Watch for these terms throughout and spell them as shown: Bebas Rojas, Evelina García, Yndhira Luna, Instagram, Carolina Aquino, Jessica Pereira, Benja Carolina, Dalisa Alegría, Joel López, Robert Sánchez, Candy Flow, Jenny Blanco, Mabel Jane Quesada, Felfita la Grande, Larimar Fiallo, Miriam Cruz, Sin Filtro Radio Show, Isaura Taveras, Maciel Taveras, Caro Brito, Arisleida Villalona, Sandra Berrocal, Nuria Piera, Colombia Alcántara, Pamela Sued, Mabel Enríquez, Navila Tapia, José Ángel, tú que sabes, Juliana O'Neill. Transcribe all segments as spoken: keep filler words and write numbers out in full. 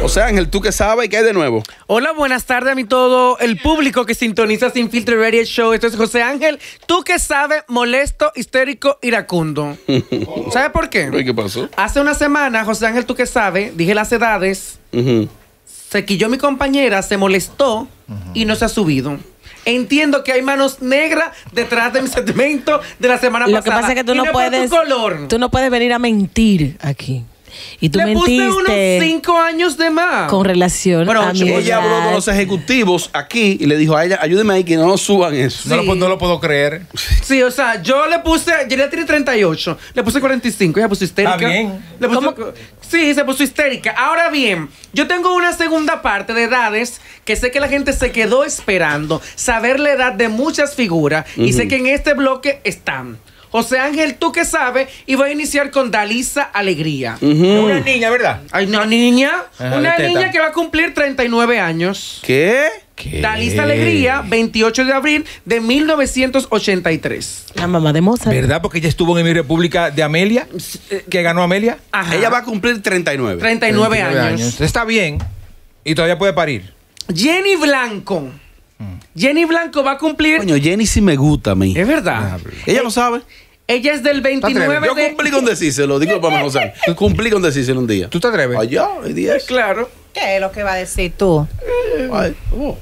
José Ángel, tú que sabes, ¿qué hay de nuevo? Hola, buenas tardes a mí todo el público que sintoniza Sin Filtro Radio Show. Esto es José Ángel, tú que sabes, molesto, histérico, iracundo. Oh. ¿Sabes por qué? ¿Qué pasó? Hace una semana, José Ángel, tú que sabes, dije las edades, uh-huh. se quilló mi compañera, se molestó uh-huh. y no se ha subido. Entiendo que hay manos negras detrás de mi segmento de la semana Lo pasada. Lo que pasa es que tú no, no puedes, color. tú no puedes venir a mentir aquí. Y tú le mentiste. Puse unos cinco años de más. Con relación bueno, a mi ella habló con los ejecutivos aquí y le dijo a ella, ayúdeme ahí que no nos suban eso. Sí. No, lo, no lo puedo creer. Sí, o sea, yo le puse, yo le tiré treinta y ocho, le puse cuarenta y cinco, ella puso histérica. ¿Está bien? Le puso, sí, se puso histérica. Ahora bien, yo tengo una segunda parte de edades que sé que la gente se quedó esperando saber la edad de muchas figuras uh-huh. y sé que en este bloque están. José Ángel, tú que sabes, y voy a iniciar con Dalisa Alegría. Uh-huh. Una niña, ¿verdad? Hay una niña, Ajá, una niña que va a cumplir treinta y nueve años. ¿Qué? ¿Qué? Dalisa Alegría, veintiocho de abril de mil novecientos ochenta y tres. La mamá de Mozart. ¿Verdad? Porque ella estuvo en mi República de Amelia, que ganó Amelia. Ajá. Ella va a cumplir treinta y nueve. treinta y nueve, treinta y nueve años. años. Está bien, y todavía puede parir. Jenny Blanco. Jenny Blanco va a cumplir. Coño, Jenny sí me gusta a mí. Es verdad. Ella lo sabe. Ella es del veintinueve. Yo cumplí con decírselo, digo para José. Cumplí con decírselo un día. ¿Tú te atreves? Allá, hoy día. Claro. ¿Qué es lo que va a decir tú? Ay, oh.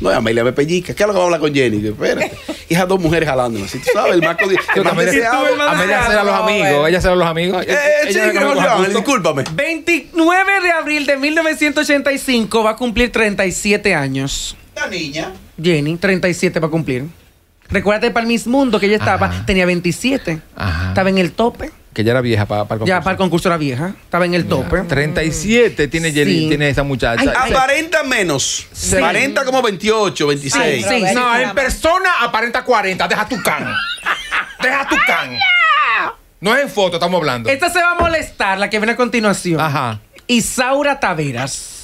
No, Amelia me pellica. ¿Qué es lo que va a hablar con Jenny? Espérate. Hijas dos mujeres jalándonos. Si tú sabes, el más codicioso. Amelia será los amigos. Ella será los amigos. Discúlpame. veintinueve de abril de mil novecientos ochenta y cinco va a cumplir treinta y siete años. La niña Jenny, treinta y siete va a cumplir. Recuérdate para el Miss Mundo que ella estaba, Ajá. tenía veintisiete. Ajá. Estaba en el tope. Que ya era vieja para, para el concurso. Ya para el concurso era vieja. Estaba en el tope. treinta y siete mm. tiene Jenny, sí. tiene esa muchacha. Ay, ay. Aparenta menos. Sí. Aparenta como veintiocho, veintiséis. Ay, sí. No, no, en persona aparenta cuarenta. Deja tu can. Deja tu can. No es en foto, estamos hablando. Esta se va a molestar, la que viene a continuación. Ajá. Isaura Taveras.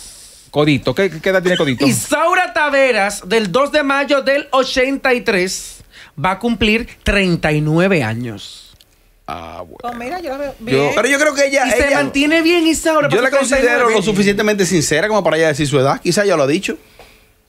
Codito, ¿Qué, ¿qué edad tiene Codito? Isaura Taveras, del dos de mayo del ochenta y tres, va a cumplir treinta y nueve años. Ah, bueno. Pues mira, yo la veo bien. Yo, pero yo creo que ella... Y ella se mantiene bien, Isaura. Yo la considero lo suficientemente sincera como para ella decir su edad. Quizá ya lo ha dicho.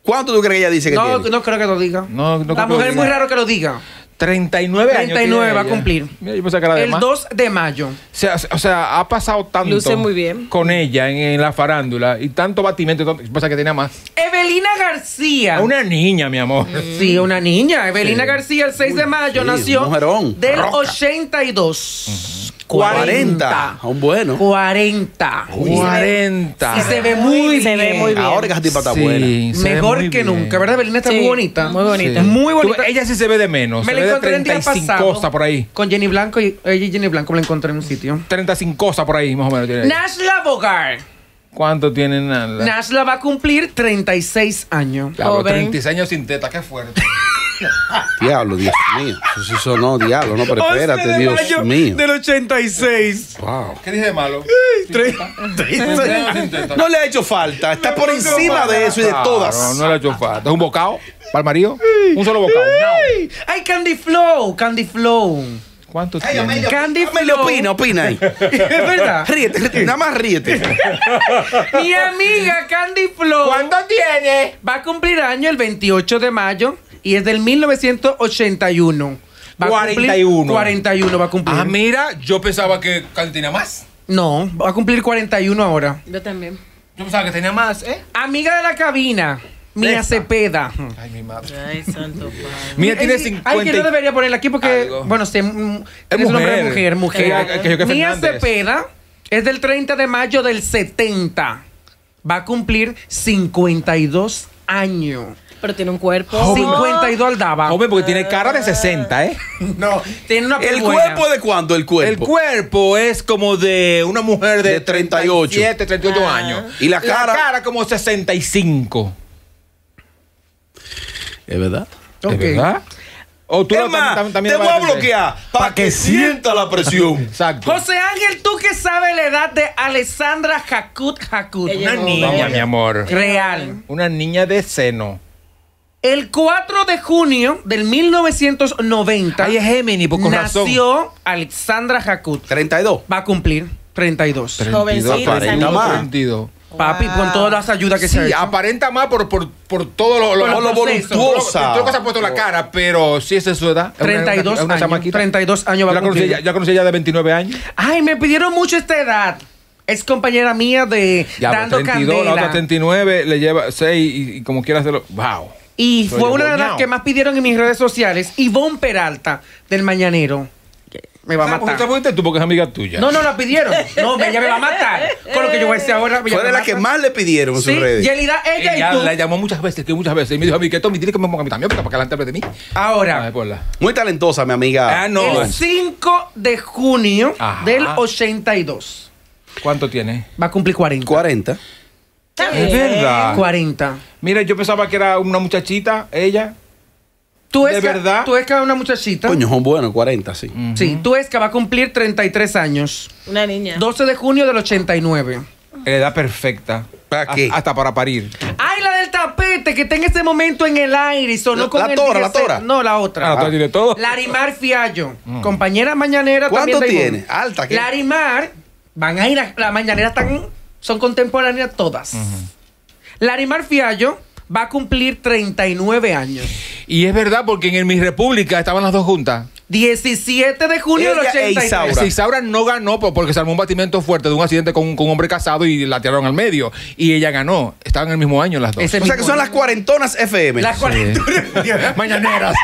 ¿Cuánto tú crees que ella dice que no, tiene? No, no creo que lo diga. No, no la mujer es muy raro que lo diga. treinta y nueve, treinta y nueve años va a cumplir. Mira, yo pensé que era de el más. dos de mayo. O sea, o sea, ha pasado tanto. Luce muy bien. Con ella en, en la farándula y tanto batimiento, tanto, yo pensé que tenía más. Evelina García. Una niña, mi amor. Mm. Sí, una niña. Evelina sí. García, el seis de mayo, sí, nació mujerón, del roca. ochenta y dos. Uh-huh. cuarenta. Aún bueno. cuarenta. cuarenta. Y se ve muy se bien. Ve muy bien. Ahora que esa tipa está sí, buena. Mejor que bien. Nunca, ¿verdad? Evelina está sí, muy bonita. Muy bonita. Sí. Muy bonita. Tú, ella sí se ve de menos. Me la encontré el día pasado. Por ahí. Con Jenny Blanco y ella y Jenny Blanco me la encontré en un sitio. treinta y cinco por ahí, más o menos. Nashla Bogart. ¿Cuánto tiene Nashla? Nashla va a cumplir treinta y seis años. Claro, treinta y seis años sin teta, qué fuerte. Diablo, Dios mío. Eso no, diablo, no, pero espérate, Dios mío. Del ochenta y seis. Wow. ¿Qué dice de malo? No le ha hecho falta. Está por encima de eso y de todas. No le ha hecho falta. ¿Es un bocado para el marido? Un solo bocado. ¡Ay, Candy Flow! Candy Flow. ¿Cuánto Ay, tiene? Amelio, Candy Amelio, Flow. Opina, opina ahí. Es verdad. Ríete, ríete, nada más ríete. Mi amiga Candy Flow. ¿Cuánto tiene? Va a cumplir año el veintiocho de mayo y es del mil novecientos ochenta y uno. Va cuarenta y uno. cuarenta y uno va a cumplir. Ah, mira, yo pensaba que Candy tenía más. No, va a cumplir cuarenta y uno ahora. Yo también. Yo pensaba que tenía más, ¿eh? Amiga de la cabina. Mía Cepeda. Ay, mi madre. Ay, santo padre. Mía tiene cincuenta. Ay, que no debería ponerla aquí porque, algo. bueno, se, mm, es un nombre de mujer, mujer. Eh, eh, eh, Mía Cepeda es del treinta de mayo del setenta. Va a cumplir cincuenta y dos años. Pero tiene un cuerpo. Oh, cincuenta y dos aldaba. Hombre, porque tiene cara de sesenta, ¿eh? No. Tiene una ¿El cuerpo de cuándo? El cuerpo. El cuerpo es como de una mujer de, de treinta y ocho. treinta y siete, treinta y ocho ah. años. Y la cara. La cara como sesenta y cinco. ¿Es verdad? Okay. ¿Es verdad? O tú es más, también, también te voy a bloquear para que, que sienta la presión. Exacto. José Ángel, tú que sabes la edad de Alessandra Jacquot. Jacquot. Una no, niña, no, mi amor. Real. Una niña de seno. El cuatro de junio del mil novecientos noventa. Ahí es Géminis, por razón. Nació Alessandra Jacquot. treinta y dos. Va a cumplir treinta y dos. treinta y dos. treinta y dos. Papi, wow. Con todas las ayudas que sí, se Sí, aparenta más por, por, por todo lo, lo, por lo voluptuosa. Todo lo que se ha puesto en la cara, pero sí, esa es su edad. treinta y dos años. Va a cumplir. Ya conocí ya de veintinueve años. Ay, me pidieron mucho esta edad. Es compañera mía de ya, Dando treinta y dos, Candela. La otra treinta y nueve, le lleva seis y, y como quiera hacerlo. ¡Wow! Y soy fue una de las que más pidieron en mis redes sociales. Ivonne Peralta, del Mañanero. Me va a matar. ¿Te fuiste tú porque es amiga tuya? No, no, la pidieron. No, ella me va a matar. Con lo que yo voy a decir ahora. Fue de la que más le pidieron en sus redes. Sí, Yelida, ella y tú. Ella la llamó muchas veces, que muchas veces. Y me dijo a mí que Tommy tiene que me ponga a mí también, porque adelante de mí. Ahora. Muy talentosa, mi amiga. Ah, no. El cinco de junio del ochenta y dos. ¿Cuánto tiene? Va a cumplir cuarenta. cuarenta. Es verdad. cuarenta. Mira, yo pensaba que era una muchachita, ella. Tú es verdad. Tú es que una muchachita. Coño, son buenos, cuarenta, sí. Uh-huh. Sí, tú es que va a cumplir treinta y tres años. Una niña. doce de junio del ochenta y nueve. La edad perfecta. ¿Para qué? Hasta para parir. ¡Ay, la del tapete! Que está en ese momento en el aire y sonó la, con la el tora, la tora. No, la otra. Ah, la tora tiene todo. Larimar Fiallo. Uh-huh. Compañera mañanera. ¿Cuánto también tiene? Alta. ¿Qué? Larimar. Van a ir a la mañanera. Tan, son contemporáneas todas. Uh-huh. Larimar Fiallo va a cumplir treinta y nueve años. Y es verdad, porque en el Miss República estaban las dos juntas. diecisiete de junio del ochenta y tres. Isaura. Isaura no ganó porque se armó un batimiento fuerte de un accidente con, con un hombre casado y la tiraron al medio. Y ella ganó. Estaban en el mismo año las dos. Ese o sea que son año. Las cuarentonas F M. Las cuarentonas sí. Mañaneras.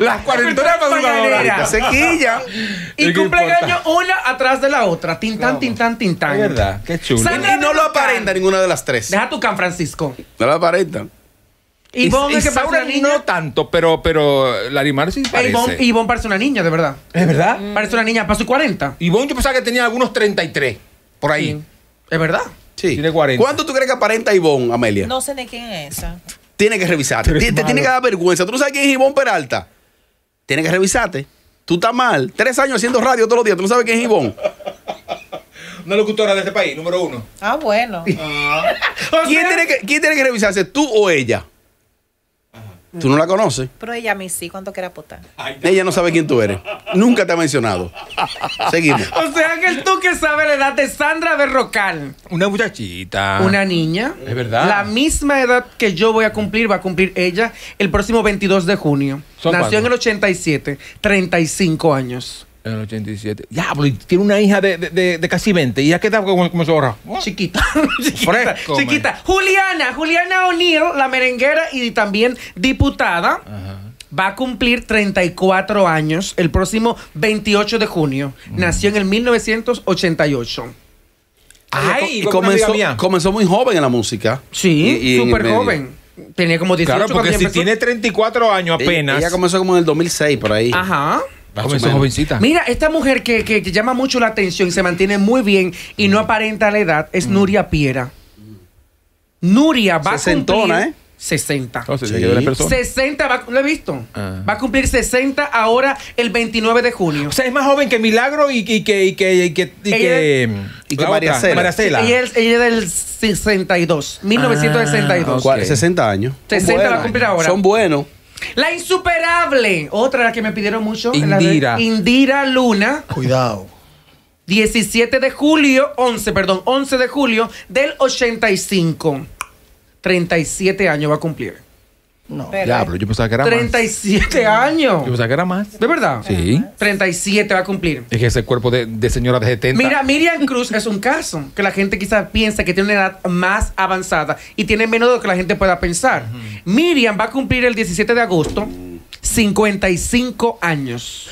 Las cuarentonas madrugadoras. Sequilla. Y cumpleaños una atrás de la otra. Tintán, no, tintán, tintán. Es verdad. Qué chulo. Sandra y no lo aparenta ninguna de las tres. Deja tu can, Francisco. No lo aparentan. Ivonne es que parece una niña. No tanto, pero, pero Larimar sí parece. Ivonne, Ivonne parece una niña, de verdad. ¿Es verdad? Mm. Parece una niña, pasó cuarenta. Ivonne yo pensaba que tenía algunos treinta y tres, por ahí. Sí. ¿Es verdad? Sí. Tiene cuarenta. ¿Cuánto tú crees que aparenta Ivonne, Amelia? No sé de quién es esa. Tienes que revisarte. Te, te tiene que dar vergüenza. ¿Tú no sabes quién es Ivonne Peralta? Tienes que revisarte. Tú estás mal. Tres años haciendo radio todos los días. ¿Tú no sabes quién es Ivonne? Una locutora de este país, número uno. Ah, bueno. Ah. ¿Quién, tiene que, ¿Quién tiene que revisarse? ¿Tú o ella? Tú no la conoces. Pero ella a mí sí, cuando quiera apostar. Ella no sabe quién tú eres. Nunca te ha mencionado. Seguimos. O sea, Ángel, tú que sabes la edad de Sandra Berrocal. Una muchachita. Una niña. Es verdad. La misma edad que yo voy a cumplir, va a cumplir ella el próximo veintidós de junio. Nació en el ochenta y siete. treinta y cinco años. En el ochenta y siete. Ya, pero tiene una hija de, de, de casi veinte. ¿Y ya qué está como su ahorra? Chiquita. Chiquita. Fresco, chiquita. Man. Juliana, Juliana O'Neill, la merenguera y también diputada, ajá, va a cumplir treinta y cuatro años el próximo veintiocho de junio. Mm. Nació en el mil novecientos ochenta y ocho. Ay, comenzó, comenzó muy joven en la música. Sí, súper joven. Tenía como dieciocho. Claro, porque si tiene treinta y cuatro años apenas. Ella comenzó como en el dos mil seis, por ahí. Ajá. Mira, esta mujer que, que llama mucho la atención y se mantiene muy bien y mm. no aparenta la edad es mm. Nuria Piera. Nuria va sesentona, a cumplir... ¿eh? sesenta. Oh, ¿se sí. sesenta, va, lo he visto. Ah. Va a cumplir sesenta ahora el veintinueve de junio. O sea, es más joven que Milagro y que... Y que, y que, y que ella, y que María Cela. Ella, ella es del sesenta y dos, mil novecientos sesenta y dos. Ah, okay. sesenta años. sesenta va a cumplir ahora. Son buenos. La insuperable, otra la que me pidieron mucho, Yndhira. Yndhira Luna. Cuidado. diecisiete de julio, once, perdón, once de julio del ochenta y cinco. treinta y siete años va a cumplir. No. Pero, ya, pero yo pensaba que era treinta y siete más. treinta y siete años. Yo pensaba que era más. ¿De verdad? Sí. treinta y siete va a cumplir. Es que ese cuerpo de, de señora de setenta. Mira, Miriam Cruz es un caso que la gente quizás piensa que tiene una edad más avanzada y tiene menos de lo que la gente pueda pensar. Uh-huh. Miriam va a cumplir el diecisiete de agosto. cincuenta y cinco años.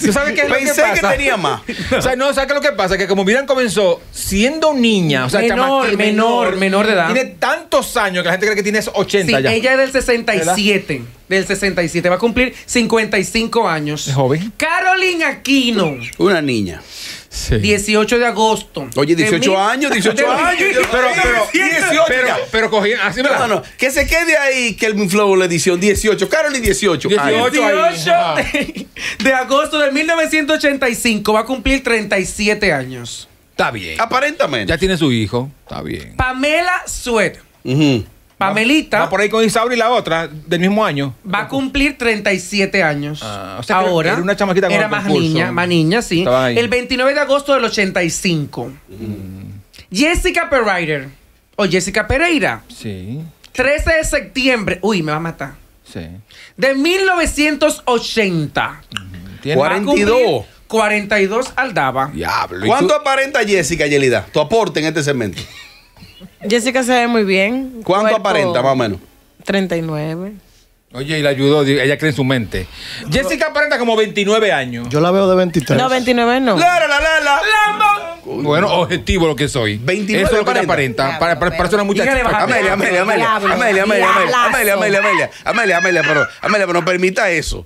¿Tú sabes qué es lo que pasa? Pensé que tenía más. O sea, no, ¿sabes qué es lo que pasa? Que como Miriam comenzó siendo niña, o sea, menor, chamaquí, menor, menor de edad. Tiene tantos años que la gente cree que tiene ochenta sí, ya. Ella es del sesenta y siete. ¿Verdad? Del sesenta y siete. Va a cumplir cincuenta y cinco años. ¿Es joven? Carolina Aquino. Una niña. Sí. dieciocho de agosto. Oye, dieciocho años, dieciocho años. Pero, pero, dieciocho, pero, pero cogían, así me la... No, no, que se quede ahí que el Flow, la edición dieciocho. Carolyn, dieciocho. dieciocho de agosto de mil novecientos ochenta y cinco. Va a cumplir treinta y siete años. Está bien. Aparentemente. Ya tiene su hijo. Está bien. Pamela Sued. Uh-huh. Pamelita. Va, va por ahí con Isaura y la otra, del mismo año. Va a cumplir treinta y siete años. Ah, o sea, ahora. Era una chamaquita con era más niña, más niña, sí. El veintinueve de agosto del ochenta y cinco. Mm. Jessica Pereira. o Jessica Pereira. Sí. trece de septiembre. Uy, me va a matar. Sí. De mil novecientos ochenta. ¿Tiene cuarenta y dos? cuarenta y dos aldaba. Diablo. ¿Cuánto aparenta Jessica, Yelida? Tu aporte en este segmento. Jessica se ve muy bien. ¿Cuánto Cuerpo, aparenta, más o menos? treinta y nueve. Oye, y la ayudó, ella cree en su mente. No, Jessica aparenta como veintinueve años. Yo la veo de veintitrés. No, veintinueve no. ¡Lara, la, la, la! la Bueno, objetivo lo que soy. veintinueve. Eso es lo que te aparenta. Para, para, para ser una muchacha. Amelia, Amelia, Amelia. Amelia, Amelia, Amelia. Amelia, Amelia, Amelia. Amelia, Amelia, pero. Amelia, pero no permita eso.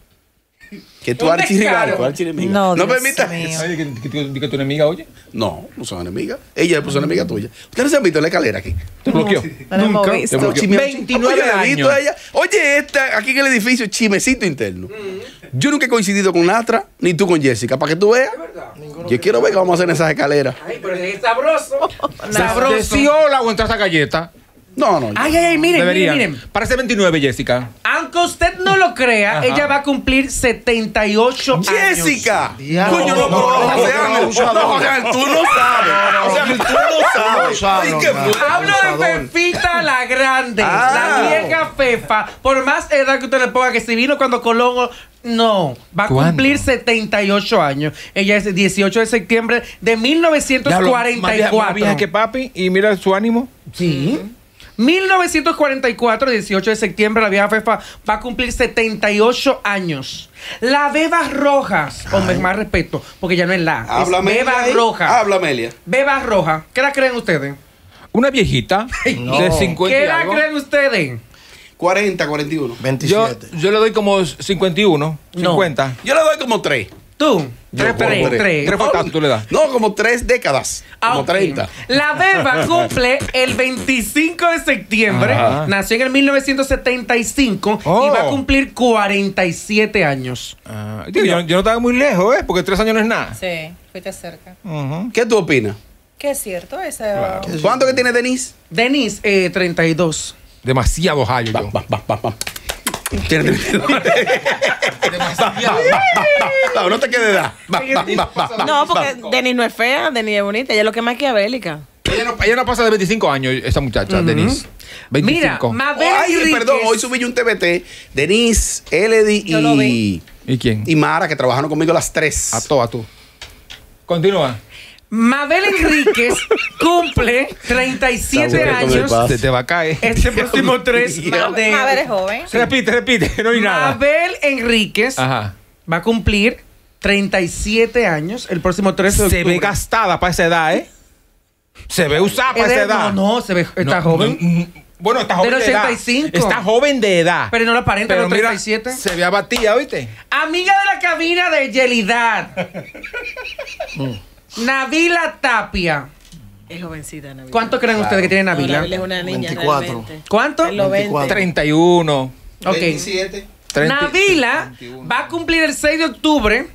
Que tu archirrival, tu archirrival. No, no permita eso. ¿Que tu enemiga oye? No, no son enemigas. Ella es persona enemiga tuya. Ustedes se han visto en la escalera aquí. Te bloqueó. Nunca. Te bloqueó. veintinueve años. Oye, esta, aquí en el edificio, chimecito interno. Yo nunca he coincidido con Natra, ni tú con Jessica. Para que tú veas. Yo quiero ver qué vamos a hacer en esas escaleras. Ay, pero es sabroso. Sabroso. Sí, hola, o entra esta galleta. No, no. Ay, ay, ay, miren, deberían. miren, miren. Parece veintinueve, Jessica. Aunque usted no lo crea, ajá, ella va a cumplir setenta y ocho Jessica. Años. ¡Jessica! Coño, no, no, José Ángel, tú no sabes. Tú no sabes. Tú no sabes. Ay, qué hablo de Felfita la Grande, ah, la vieja Fefa. Por más edad que usted le ponga, que si vino cuando Colón... No, va a ¿cuándo? Cumplir setenta y ocho años. Ella es dieciocho de septiembre de mil novecientos cuarenta y cuatro. Más vieja que papi, y mira su ánimo. Sí. Mm-hmm. mil novecientos cuarenta y cuatro, dieciocho de septiembre, la vieja Fefa va a cumplir setenta y ocho años. La Bebas Rojas, o más respeto, porque ya no es la. Háblame, Bebas Rojas. Habla, Amelia. Bebas Rojas. ¿Qué la creen ustedes? Una viejita no. de cincuenta. ¿Qué la creen ustedes? cuarenta, cuarenta y uno. veintisiete. Yo, yo le doy como cincuenta y uno. No. cincuenta. Yo le doy como tres. ¿Tú? Tres, tres, tres. Tres fantasmas tú le das. No, como tres décadas. Ah, como okay. treinta. La Beba cumple el veinticinco de septiembre. Ajá. Nació en el mil novecientos setenta y cinco oh. y va a cumplir cuarenta y siete años. Ah, tío, yo, yo no estaba muy lejos, ¿eh? Porque tres años no es nada. Sí, fuiste cerca. Uh-huh. ¿Qué tú opinas? Que es cierto. Ese... Claro. ¿Cuánto que tiene Denise? Denise, eh, treinta y dos. Demasiado hallo yo. Va, va, va, va. No te quedes da. No, porque Denise no es fea, Denise es bonita. Ella es lo que es maquiavélica. Ella no, ella no pasa de veinticinco años, esa muchacha, uh-huh. Denise. veinticinco. Mira, Mabel Enríquez. Ay, perdón, hoy subí yo un T B T. Denise, Eledi y... ¿Y quién? Y Mara, que trabajaron conmigo las tres. A todo, a tú. Continúa. Mabel Enríquez cumple treinta y siete años. Se te va a caer. Este próximo tres. Mabel. Mabel es joven. Sí. Repite, repite, no hay nada. Mabel Enríquez ajá. va a cumplir treinta y siete años el próximo tres de octubre. Se ve gastada para esa edad, ¿eh? Se ve usada para esa edad. No, no, se ve, está no, joven. No, bueno, está joven de, ochenta y cinco. De edad. Está joven de edad. Pero no la aparenta de los treinta y siete. Mira, se ve abatida, ¿oíste? Amiga de la cabina de Yelidad. Navila Tapia. Es jovencita, Navila. ¿Cuánto creen claro. ustedes que tiene Navila? No, Navila es una niña. veinticuatro. Realmente. ¿Cuánto? veinticuatro. treinta y uno. Okay. veintisiete. treinta. Navila veintiuno. Va a cumplir el seis de octubre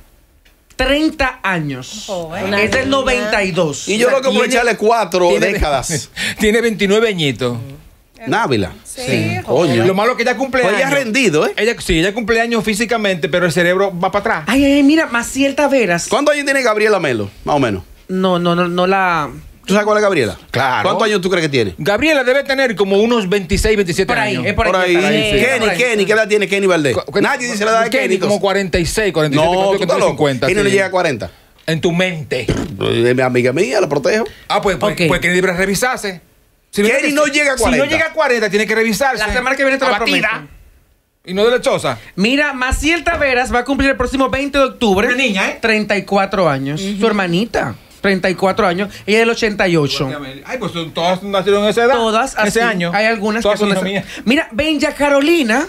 treinta años. Oh, bueno. Es del noventa y dos. Y yo lo que voy a echarle cuatro tiene, décadas. Tiene veintinueve añitos. Navila. Sí. sí. Oye. Lo malo es que ella cumple pues años. Ella ha rendido, ¿eh? Ella, sí, ella cumple años físicamente, pero el cerebro va para atrás. Ay, ay, mira, Maciel Taveras. ¿Cuántos años tiene Gabriela Melo? Más o menos. No, no, no, no la. ¿Tú sabes cuál es Gabriela? Claro. ¿Cuántos años tú crees que tiene? Gabriela debe tener como unos veintiséis, veintisiete por ahí, años. Es por, por ahí. ahí. ahí sí. Kenny, por ahí. Kenny, ¿qué edad tiene Kenny Valdés? Nadie dice la edad de Kenny. Kenny como cuarenta y seis, cuarenta y siete. No, tú estás loco. cincuenta. Kenny no llega a cuarenta. En tu mente. Mi amiga mía, la protejo. Ah, pues, pues, okay. pues Kenny debería revisarse. Si Kenny no llega a cuarenta. Si no llega a cuarenta, tiene que revisarse. La semana que viene te la prometo. Y no de lechosa. Mira, Maciel Taveras va a cumplir el próximo veinte de octubre. Una niña, ¿eh? treinta y cuatro años. Uh-huh. Su hermanita, treinta y cuatro años. Ella es del ochenta y ocho. Ay, pues todas nacieron en esa edad. Todas. Así, ese año. Hay algunas todas que son de esa. Mira, Benja Carolina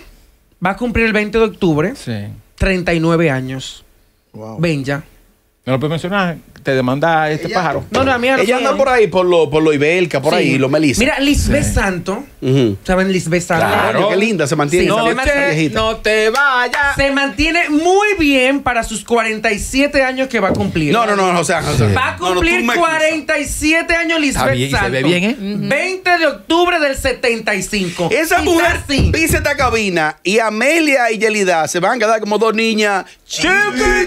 va a cumplir el veinte de octubre. Sí. treinta y nueve años. Wow. Benja. No lo puedes mencionar, te demanda este ella, pájaro. No, no, a mí no. Ella anda por ahí, por lo, por lo Ibelca, por sí. ahí, lo Melissa. Mira, Lisbeth sí. Santo. Uh-huh. ¿Saben Lisbeth Santo? Claro, claro. Qué linda, se mantiene. Sí, no, se mantiene te, no te vayas. Se mantiene muy bien para sus cuarenta y siete años que va a cumplir. No, no, no, no, o sea, sí. va a cumplir no, no, cuarenta y siete años Lisbeth bien, Santo. Se ve bien, ¿eh? Uh-huh. veinte de octubre del setenta y cinco. Esa mujer sí. Dice esta cabina y Amelia y Yelida se van a quedar como dos niñas chiquiticas.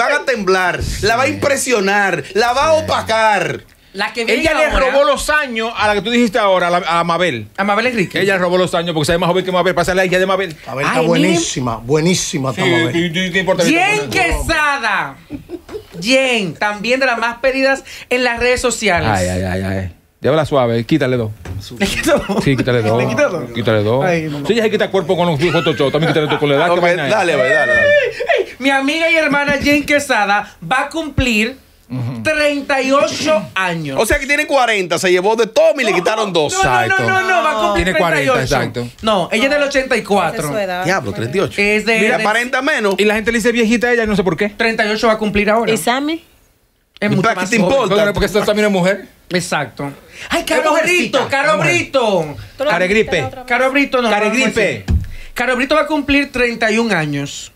Van a temblar, la va a impresionar, la va a opacar. La que viene ella ahora, le robó los años a la que tú dijiste ahora, a, la, a Mabel. A Mabel Enríquez. Ella robó los años porque sabe más joven que Mabel. Pásale a ella de Mabel. Mabel está buenísima, buenísima está Mabel. Jane Quesada. Jane, también de las más pedidas en las redes sociales. Ay, ay, ay, ay. Llévala suave, quítale dos. ¿Le quito dos? Sí, quítale dos. ¿Le quito dos? Quítale dos. Ay, no, no. Si ella se quita cuerpo con los Photoshop, también quítale dos con la edad. Okay, dale, dale, dale, dale. Mi amiga y hermana Jane Quesada va a cumplir treinta y ocho años. O sea que tiene cuarenta, se llevó de Tommy y no, le quitaron dos. No, no, no, no, no, va a cumplir treinta y ocho. Tiene cuarenta, exacto. No, ella no, es del ochenta y cuatro. Es diablo, treinta y ocho. Es de, mira, de... aparenta menos. Y la gente le dice viejita a ella, no sé por qué. treinta y ocho va a cumplir ahora. ¿Y Sammy? Es mucho más joven. Porque esta también es mujer. Exacto. Ay, Caro Brito, Caro Brito. Caregripe. Caro Brito no. Caregripe. Caro Brito va a cumplir treinta y uno años.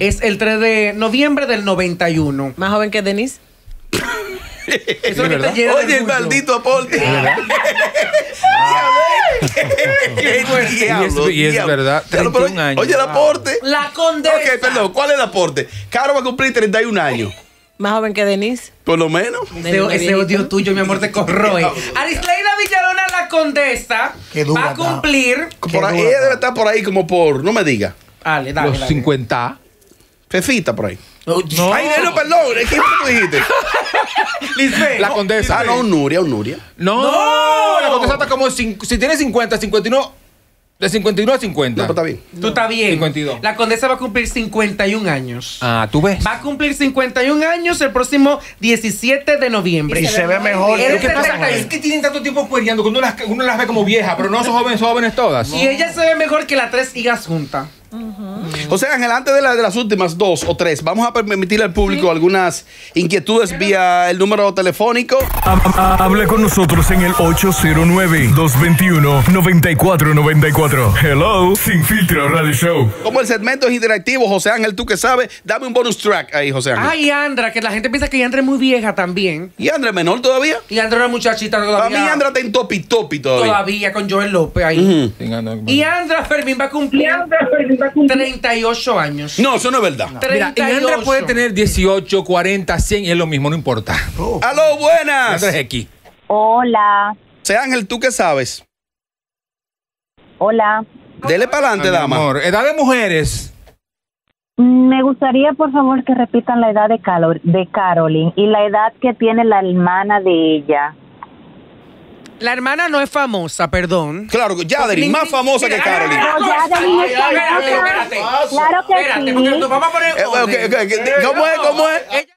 Es el tres de noviembre del noventa y uno. Más joven que Denise. Eso es que te llena. Oye, el maldito aporte. Y es verdad. treinta y uno años. Oye, el aporte. La condesa. Ok, perdón. ¿Cuál es el aporte? Caro va a cumplir treinta y uno años. Más joven que Denise. Por lo menos. Ese, ese odio tuyo, mi amor, te corroe. Arisleida Villalona, la condesa, va a cumplir. Por ahí, ella debe estar por ahí como por, no me diga. Dale, dale. Los dale. cincuenta. Fefita por ahí. No, no. Ay, no, perdón. ¿Quién tú dijiste? Lisbeth. La condesa. Ah, no, un Nuria, un Nuria. No, no. La condesa está como, si tiene cincuenta, cincuenta y uno. De cincuenta y uno a cincuenta. No, está bien. Tú no. Estás bien. cincuenta y dos. La condesa va a cumplir cincuenta y uno años. Ah, ¿tú ves? Va a cumplir cincuenta y uno años el próximo diecisiete de noviembre. Y, y se, se ve mejor. Lo que pasa es que tienen tanto tiempo cueriando que uno las, uno las ve como viejas, pero no son jóvenes, son jóvenes todas. No. Y ella se ve mejor que las tres hijas juntas. Uh-huh. José Ángel, antes de, la, de las últimas dos o tres, vamos a permitirle al público ¿sí? algunas inquietudes vía el número telefónico. Habla con nosotros en el ocho cero nueve, dos dos uno, nueve cuatro nueve cuatro. Hello, Sin Filtro Radio Show. Como el segmento es interactivo, José Ángel, tú que sabes, dame un bonus track ahí, José Ángel. Ay, Andra, que la gente piensa que Andra es muy vieja también. ¿Y Andra es menor todavía? Y Andra es una muchachita todavía. Para mí Andra está en topi topi todavía. Todavía con Joel López ahí. Uh-huh. Y Andra Fermín va a cumplir treinta y ocho años. No, eso no es verdad. No. Mira, y Andra puede tener dieciocho, cuarenta, cien y es lo mismo, no importa. Oh. ¡Aló, buenas! Andra es aquí. Hola. José Ángel, ¿tú qué sabes? Hola. Dele para adelante, dama. Amor. Edad de mujeres. Me gustaría, por favor, que repitan la edad de, Calor, de Caroline y la edad que tiene la hermana de ella. La hermana no es famosa, perdón. Claro, Yaderin, más famosa que Caroline. No, espérate, espérate. Claro que espérate, porque nos vamos a poner... Eh, okay, okay, okay. Eh, ¿Cómo no, es? ¿Cómo es? Ella...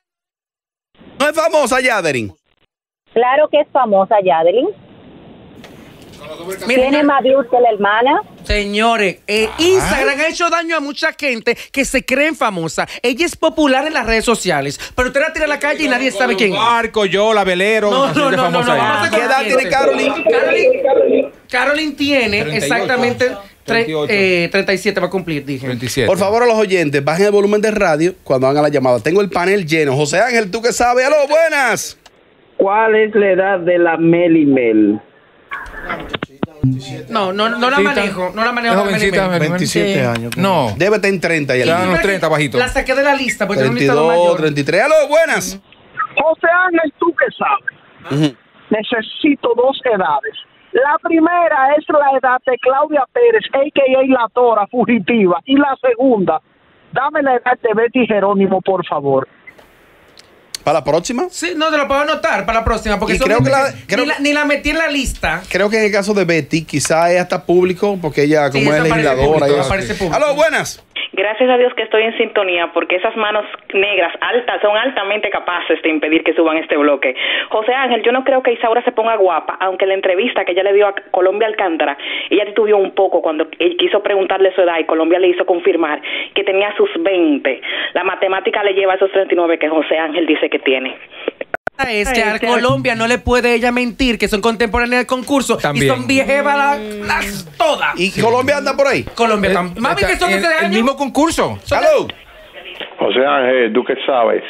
¿No es famosa, Yaderin? Claro que es famosa, Yaderin. Tiene más views que la hermana. Señores, eh, Instagram ha hecho daño a mucha gente que se creen famosa. Ella es popular en las redes sociales, pero usted la tira a la calle y nadie sabe quién es. Marco, yo, la Velero. No, no, no, no, no. ¿Qué edad tiene Caroline? Caroline, Caroline tiene treinta y ocho, exactamente eh, treinta y siete va a cumplir, dije. treinta y siete. Por favor, a los oyentes, bajen el volumen de radio cuando hagan la llamada. Tengo el panel lleno. José Ángel, tú que sabes. ¡Aló, buenas! ¿Cuál es la edad de la Meli Mel? No, no, no la manejo, no la manejo. veintisiete años. No. Debe estar en treinta ya. Ya unos treinta bajitos. La saqué de la lista porque no me estaba mayor. treinta y tres. Aló, buenas. José Ángel, tú que sabes. Uh-huh. Necesito dos edades. La primera es la edad de Claudia Pérez, a k a. La Tora Fugitiva. Y la segunda, dame la edad de Betty Jerónimo, por favor. ¿Para la próxima? Sí, no, te lo puedo anotar para la próxima, porque creo que la, creo, ni, la, ni la metí en la lista. Creo que en el caso de Betty, quizá es hasta público, porque ella, como sí, es legisladora... ¡Aló, buenas! Gracias a Dios que estoy en sintonía, porque esas manos negras altas son altamente capaces de impedir que suban este bloque. José Ángel, yo no creo que Isaura se ponga guapa, aunque la entrevista que ella le dio a Colombia Alcántara, ella titubió un poco cuando él quiso preguntarle su edad y Colombia le hizo confirmar que tenía sus veinte. La matemática le lleva a esos treinta y nueve que José Ángel dice que tiene. Es que a Colombia no le puede ella mentir que son contemporáneas del concurso. También. Y son viejas las todas. ¿Y sí. Colombia anda por ahí? Colombia también. Mami, que son el, el mismo concurso. ¡Salud! José Ángel, ¿tú qué sabes?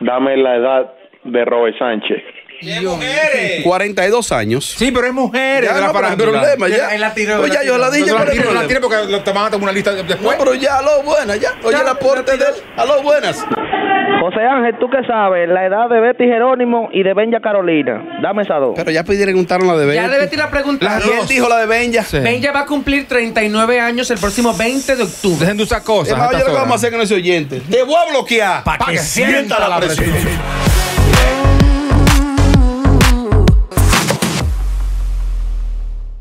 Dame la edad de Robert Sánchez. ¡Qué mujeres! cuarenta y dos años. Sí, pero es mujeres. Ya, no, pero hay problema, ya. La tiró, pues ya, yo la dije. Yo la tiré porque te van a tomar una lista después. No, pero ya, a lo buenas, ya. Oye, el aporte de él. A lo buenas. José Ángel, tú que sabes, la edad de Betty Jerónimo y de Benja Carolina. Dame esas dos. Pero ya preguntaron la de Benja. Ya de Betty la preguntaron. ¿Quién dijo la de Benja? Sí. Benja va a cumplir treinta y nueve años el próximo veinte de octubre. Dejen de usar cosas. Yo lo que vamos a hacer con ese oyente. Te voy a bloquear. Para pa que, que sienta la presión. La presión.